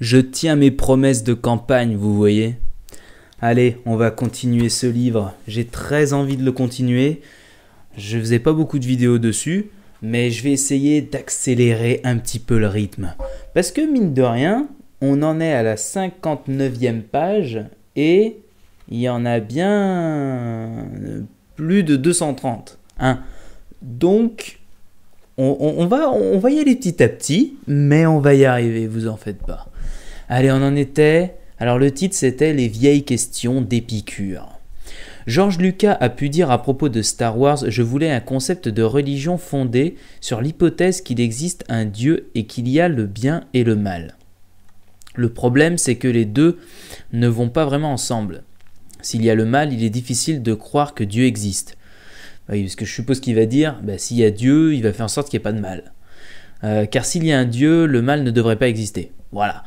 Je tiens mes promesses de campagne, vous voyez. Allez, on va continuer ce livre. J'ai très envie de le continuer. Je faisais pas beaucoup de vidéos dessus, mais je vais essayer d'accélérer un petit peu le rythme. Parce que mine de rien, on en est à la 59e page et il y en a bien plus de 230. Hein. Donc, on va y aller petit à petit, mais on va y arriver, vous en faites pas. Allez, on en était... Alors le titre c'était « Les vieilles questions d'Épicure ». George Lucas a pu dire à propos de Star Wars « Je voulais un concept de religion fondé sur l'hypothèse qu'il existe un dieu et qu'il y a le bien et le mal. Le problème c'est que les deux ne vont pas vraiment ensemble. S'il y a le mal, il est difficile de croire que Dieu existe. » Oui, parce que je suppose qu'il va dire « S'il y a Dieu, il va faire en sorte qu'il n'y ait pas de mal. » Car s'il y a un dieu, le mal ne devrait pas exister. Voilà.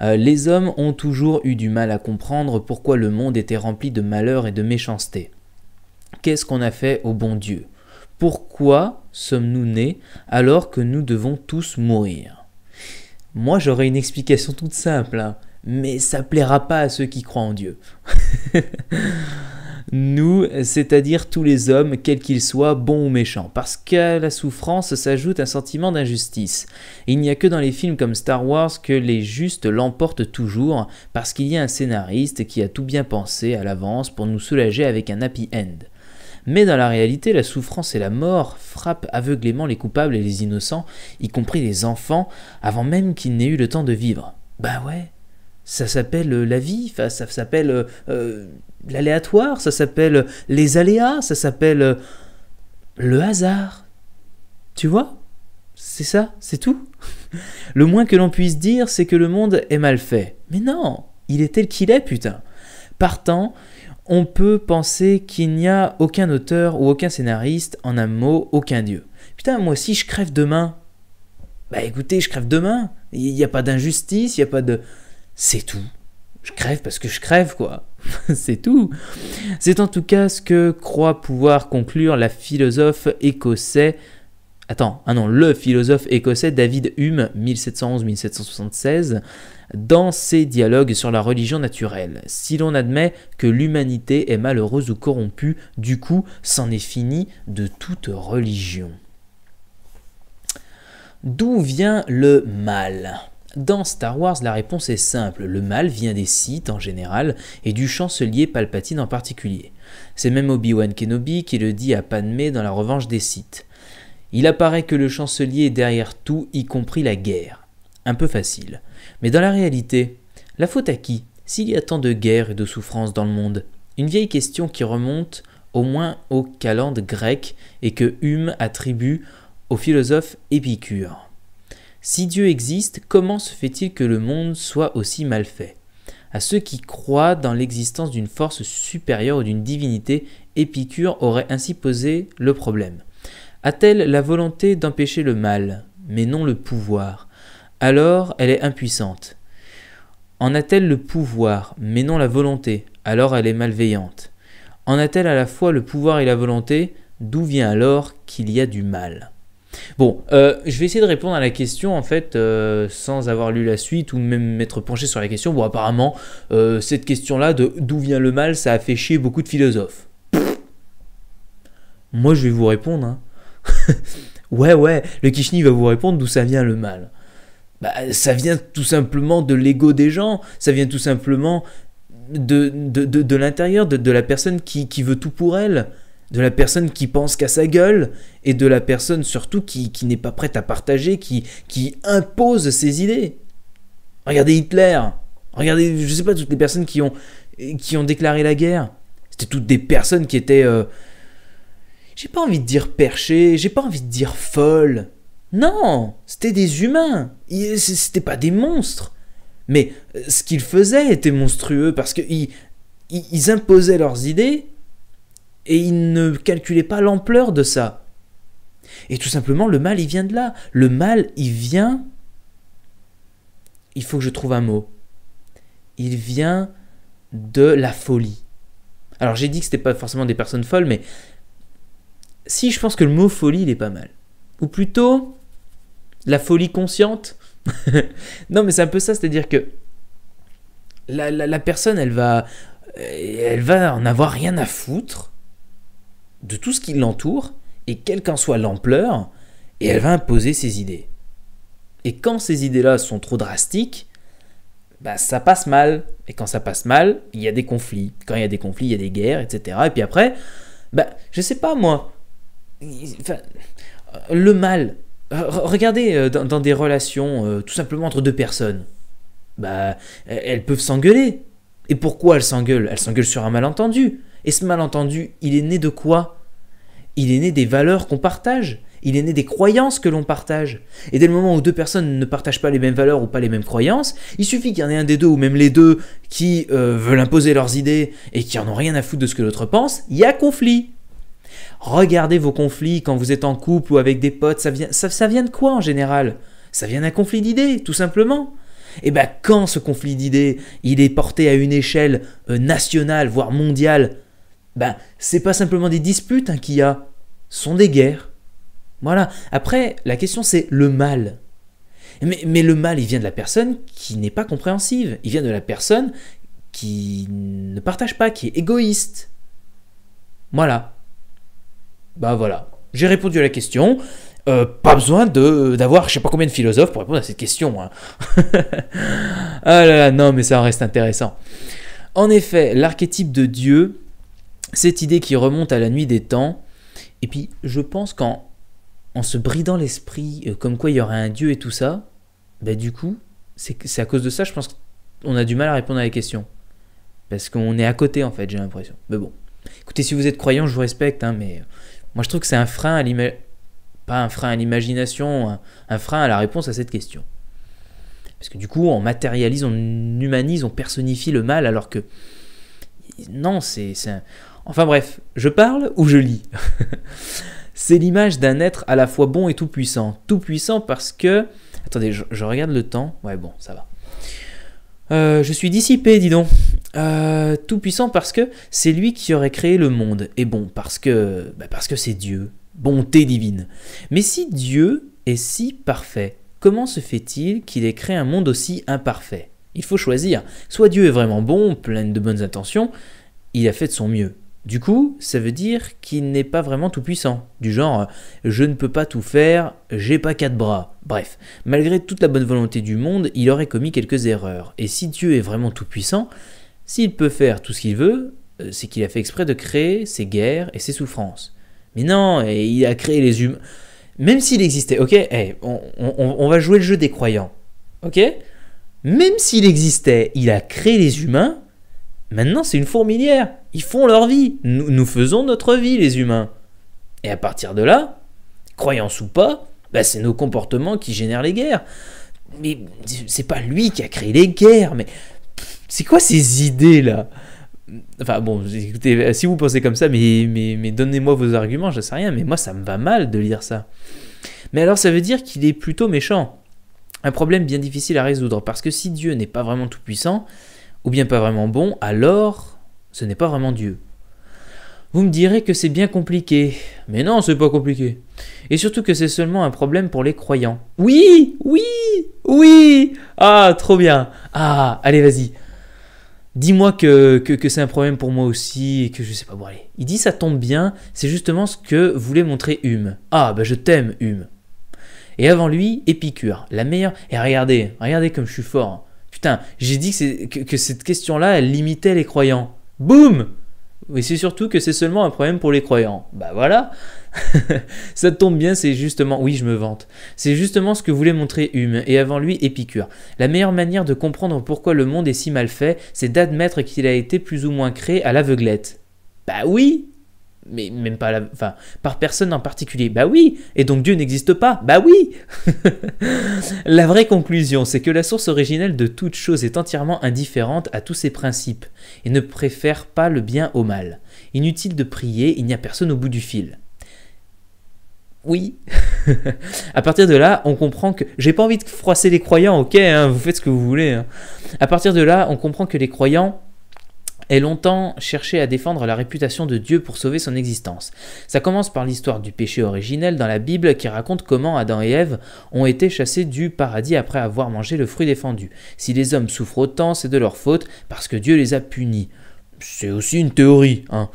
Les hommes ont toujours eu du mal à comprendre pourquoi le monde était rempli de malheur et de méchanceté. Qu'est-ce qu'on a fait au bon Dieu? Pourquoi sommes-nous nés alors que nous devons tous mourir? Moi, j'aurais une explication toute simple, hein, mais ça plaira pas à ceux qui croient en Dieu. Nous, c'est-à-dire tous les hommes, quels qu'ils soient, bons ou méchants. Parce qu'à la souffrance s'ajoute un sentiment d'injustice. Il n'y a que dans les films comme Star Wars que les justes l'emportent toujours, parce qu'il y a un scénariste qui a tout bien pensé à l'avance pour nous soulager avec un happy end. Mais dans la réalité, la souffrance et la mort frappent aveuglément les coupables et les innocents, y compris les enfants, avant même qu'ils n'aient eu le temps de vivre. Bah ouais, ça s'appelle la vie, ça s'appelle... l'aléatoire, ça s'appelle les aléas, ça s'appelle le hasard. Tu vois? C'est ça, c'est tout. Le moins que l'on puisse dire, c'est que le monde est mal fait. Mais non, il est tel qu'il est, putain. Partant, on peut penser qu'il n'y a aucun auteur ou aucun scénariste, en un mot, aucun dieu. Putain, moi si je crève demain, bah écoutez, je crève demain. Il n'y a pas d'injustice, il n'y a pas de... C'est tout. Je crève parce que je crève, quoi. C'est tout. C'est en tout cas ce que croit pouvoir conclure la philosophe écossais... Attends, ah non, le philosophe écossais David Hume, 1711-1776, dans ses dialogues sur la religion naturelle. Si l'on admet que l'humanité est malheureuse ou corrompue, du coup, c'en est fini de toute religion. D'où vient le mal ? Dans Star Wars, la réponse est simple, le mal vient des Sith en général et du chancelier Palpatine en particulier. C'est même Obi-Wan Kenobi qui le dit à Padmé dans La revanche des Sith. Il apparaît que le chancelier est derrière tout, y compris la guerre. Un peu facile. Mais dans la réalité, la faute à qui s'il y a tant de guerres et de souffrances dans le monde? Une vieille question qui remonte au moins aux calendes grecques et que Hume attribue au philosophe Épicure. Si Dieu existe, comment se fait-il que le monde soit aussi mal fait? À ceux qui croient dans l'existence d'une force supérieure ou d'une divinité, Épicure aurait ainsi posé le problème. A-t-elle la volonté d'empêcher le mal, mais non le pouvoir? Alors elle est impuissante. En a-t-elle le pouvoir, mais non la volonté? Alors elle est malveillante. En a-t-elle à la fois le pouvoir et la volonté? D'où vient alors qu'il y a du mal? Bon, je vais essayer de répondre à la question en fait sans avoir lu la suite ou même m'être penché sur la question. Bon, apparemment, cette question-là de d'où vient le mal, ça a fait chier beaucoup de philosophes. Pff. Moi, je vais vous répondre. Hein. ouais, le Kichnifou va vous répondre d'où ça vient le mal. Bah, ça vient tout simplement de l'ego des gens, ça vient tout simplement de l'intérieur, de la personne qui veut tout pour elle. De la personne qui pense qu'à sa gueule, et de la personne surtout qui n'est pas prête à partager, qui impose ses idées. Regardez Hitler, regardez, je sais pas, toutes les personnes qui ont déclaré la guerre. C'était toutes des personnes qui étaient... j'ai pas envie de dire perchées, j'ai pas envie de dire folles. Non, c'était des humains, c'était pas des monstres. Mais ce qu'ils faisaient était monstrueux, parce qu'ils imposaient leurs idées, et ils ne calculaient pas l'ampleur de ça. Et tout simplement, le mal, il vient de là. Le mal, il vient... Il faut que je trouve un mot. Il vient de la folie. Alors, j'ai dit que ce n'était pas forcément des personnes folles, mais... Si, je pense que le mot folie, il est pas mal. Ou plutôt, la folie consciente. Non, mais c'est un peu ça, c'est-à-dire que la personne, elle va en avoir rien à foutre de tout ce qui l'entoure, et quelle qu'en soit l'ampleur, et elle va imposer ses idées. Et quand ces idées-là sont trop drastiques, bah, ça passe mal. Et quand ça passe mal, il y a des conflits. Quand il y a des conflits, il y a des guerres, etc. Et puis après, bah, je sais pas moi, enfin, le mal. Regardez dans des relations tout simplement entre deux personnes. Bah, elles peuvent s'engueuler. Et pourquoi elles s'engueulent? Elles s'engueulent sur un malentendu. Et ce malentendu, il est né de quoi? Il est né des valeurs qu'on partage. Il est né des croyances que l'on partage. Et dès le moment où deux personnes ne partagent pas les mêmes valeurs ou pas les mêmes croyances, il suffit qu'il y en ait un des deux ou même les deux qui veulent imposer leurs idées et qui en ont rien à foutre de ce que l'autre pense, il y a conflit. Regardez vos conflits quand vous êtes en couple ou avec des potes, ça vient de quoi en général? Ça vient d'un conflit d'idées, tout simplement. Et bien quand ce conflit d'idées, il est porté à une échelle nationale, voire mondiale, ben c'est pas simplement des disputes hein, qu'il y a, ce sont des guerres. Voilà. Après, la question, c'est le mal. Mais le mal, il vient de la personne qui n'est pas compréhensive. Il vient de la personne qui ne partage pas, qui est égoïste. Voilà. Bah voilà. J'ai répondu à la question. Pas besoin d'avoir je sais pas combien de philosophes pour répondre à cette question. Hein. Ah là là, non, mais ça reste intéressant. En effet, l'archétype de Dieu, cette idée qui remonte à la nuit des temps, et puis je pense qu'en se bridant l'esprit, comme quoi il y aurait un dieu et tout ça, bah du coup, c'est à cause de ça, je pense qu'on a du mal à répondre à la question. Parce qu'on est à côté, en fait, j'ai l'impression. Mais bon. Écoutez, si vous êtes croyant, je vous respecte, hein, mais moi je trouve que c'est un frein à l'imagination. Pas un frein à l'imagination, un frein à la réponse à cette question. Parce que du coup, on matérialise, on humanise, on personnifie le mal, alors que... Non, Enfin bref, je parle ou je lis? C'est l'image d'un être à la fois bon et tout-puissant. Tout-puissant parce que... Attendez, je regarde le temps. Ouais, bon, ça va. Je suis dissipé, dis donc. Tout-puissant parce que c'est lui qui aurait créé le monde. Et bon, parce que c'est Dieu. Bonté divine. Mais si Dieu est si parfait, comment se fait-il qu'il ait créé un monde aussi imparfait? Il faut choisir. Soit Dieu est vraiment bon, plein de bonnes intentions, il a fait de son mieux. Du coup, ça veut dire qu'il n'est pas vraiment tout puissant. Du genre, je ne peux pas tout faire, j'ai pas quatre bras. Bref, malgré toute la bonne volonté du monde, il aurait commis quelques erreurs. Et si Dieu est vraiment tout puissant, s'il peut faire tout ce qu'il veut, c'est qu'il a fait exprès de créer ses guerres et ses souffrances. Mais non, et il a créé les humains. Même s'il existait, ok, hey, on va jouer le jeu des croyants. Ok? Même s'il existait, il a créé les humains. Maintenant, c'est une fourmilière. Ils font leur vie. Nous faisons notre vie, les humains. Et à partir de là, croyance ou pas, bah, c'est nos comportements qui génèrent les guerres. Mais c'est pas lui qui a créé les guerres. Mais c'est quoi ces idées-là? Enfin bon, écoutez, si vous pensez comme ça, mais donnez-moi vos arguments, je sais rien. Mais moi, ça me va mal de lire ça. Mais alors, ça veut dire qu'il est plutôt méchant. Un problème bien difficile à résoudre. Parce que si Dieu n'est pas vraiment tout-puissant, ou bien pas vraiment bon, alors ce n'est pas vraiment Dieu. Vous me direz que c'est bien compliqué, mais non, c'est pas compliqué. Et surtout que c'est seulement un problème pour les croyants. Oui, oui, oui. Ah, trop bien. Ah, allez, vas-y. Dis-moi que c'est un problème pour moi aussi, et que je sais pas, bon allez. Il dit ça tombe bien, c'est justement ce que voulait montrer Hume. Ah, bah je t'aime, Hume. Et avant lui, Épicure, la meilleure... Et regardez comme je suis fort. Putain, j'ai dit que cette question-là, elle limitait les croyants. Boum! Mais c'est surtout que c'est seulement un problème pour les croyants. Bah voilà. Ça tombe bien, c'est justement... Oui, je me vante. C'est justement ce que voulait montrer Hume, et avant lui, Épicure. La meilleure manière de comprendre pourquoi le monde est si mal fait, c'est d'admettre qu'il a été plus ou moins créé à l'aveuglette. Bah oui! Mais même pas enfin, par personne en particulier. Bah oui, et donc Dieu n'existe pas. Bah oui. La vraie conclusion, c'est que la source originelle de toute chose est entièrement indifférente à tous ses principes et ne préfère pas le bien au mal. Inutile de prier, il n'y a personne au bout du fil. Oui. À partir de là, on comprend que... J'ai pas envie de froisser les croyants, ok, hein, vous faites ce que vous voulez. Hein. À partir de là, on comprend que les croyants... ait longtemps cherché à défendre la réputation de Dieu pour sauver son existence. Ça commence par l'histoire du péché originel dans la Bible qui raconte comment Adam et Ève ont été chassés du paradis après avoir mangé le fruit défendu. Si les hommes souffrent autant, c'est de leur faute parce que Dieu les a punis. C'est aussi une théorie, hein.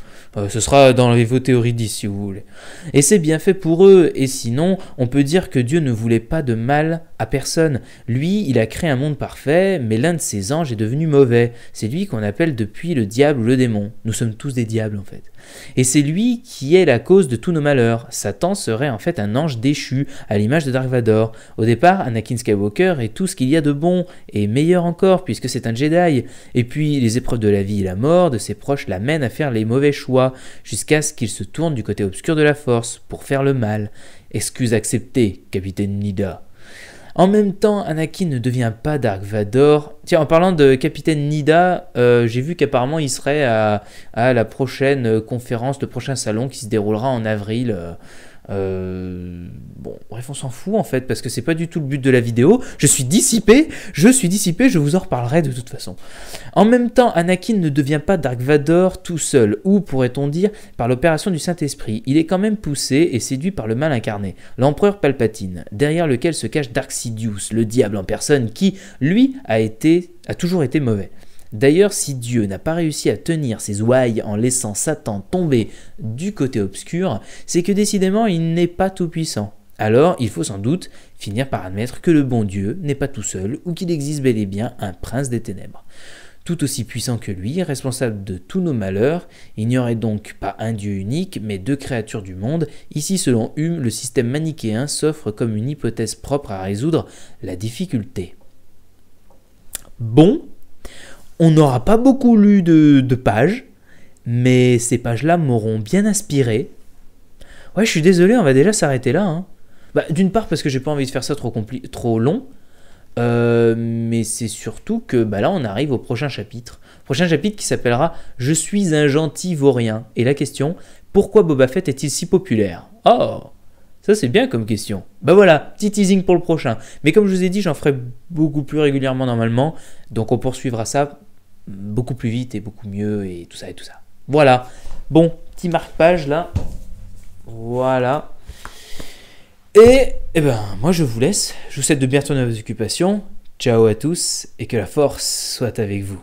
Ce sera dans les vos théories 10 si vous voulez. Et c'est bien fait pour eux, et sinon, on peut dire que Dieu ne voulait pas de mal à personne. Lui, il a créé un monde parfait, mais l'un de ses anges est devenu mauvais. C'est lui qu'on appelle depuis le diable ou le démon. Nous sommes tous des diables en fait. Et c'est lui qui est la cause de tous nos malheurs. Satan serait en fait un ange déchu, à l'image de Dark Vador. Au départ, Anakin Skywalker est tout ce qu'il y a de bon, et meilleur encore, puisque c'est un Jedi. Et puis, les épreuves de la vie et la mort de ses proches l'amènent à faire les mauvais choix, jusqu'à ce qu'il se tourne du côté obscur de la force, pour faire le mal. Excuse acceptée, Capitaine Needa. En même temps, Anakin ne devient pas Dark Vador. Tiens, en parlant de Capitaine Needa, j'ai vu qu'apparemment il serait à la prochaine conférence, le prochain salon qui se déroulera en avril. Bon, bref, on s'en fout en fait, parce que c'est pas du tout le but de la vidéo. Je suis dissipé, je vous en reparlerai de toute façon. En même temps, Anakin ne devient pas Dark Vador tout seul, ou pourrait-on dire, par l'opération du Saint-Esprit. Il est quand même poussé et séduit par le mal incarné, l'empereur Palpatine, derrière lequel se cache Dark Sidious, le diable en personne, qui, lui, a toujours été mauvais. D'ailleurs, si Dieu n'a pas réussi à tenir ses ouailles en laissant Satan tomber du côté obscur, c'est que décidément il n'est pas tout puissant. Alors, il faut sans doute finir par admettre que le bon Dieu n'est pas tout seul ou qu'il existe bel et bien un prince des ténèbres. Tout aussi puissant que lui, responsable de tous nos malheurs, il n'y aurait donc pas un Dieu unique, mais deux créatures du monde. Ici, selon Hume, le système manichéen s'offre comme une hypothèse propre à résoudre la difficulté. Bon. On n'aura pas beaucoup lu de pages, mais ces pages-là m'auront bien inspiré. Ouais, je suis désolé, on va déjà s'arrêter là. Hein. Bah, d'une part parce que j'ai pas envie de faire ça trop long, mais c'est surtout que bah, là on arrive au prochain chapitre. Prochain chapitre qui s'appellera « Je suis un gentil vaurien ». Et la question « Pourquoi Boba Fett est-il si populaire ?» Oh, ça c'est bien comme question. Bah voilà, petit teasing pour le prochain. Mais comme je vous ai dit, j'en ferai beaucoup plus régulièrement normalement. Donc on poursuivra ça beaucoup plus vite et beaucoup mieux et tout ça et tout ça. Voilà. Bon, petit marque-page là. Voilà. Et ben moi je vous laisse. Je vous souhaite de bien retourner à vos occupations. Ciao à tous et que la force soit avec vous.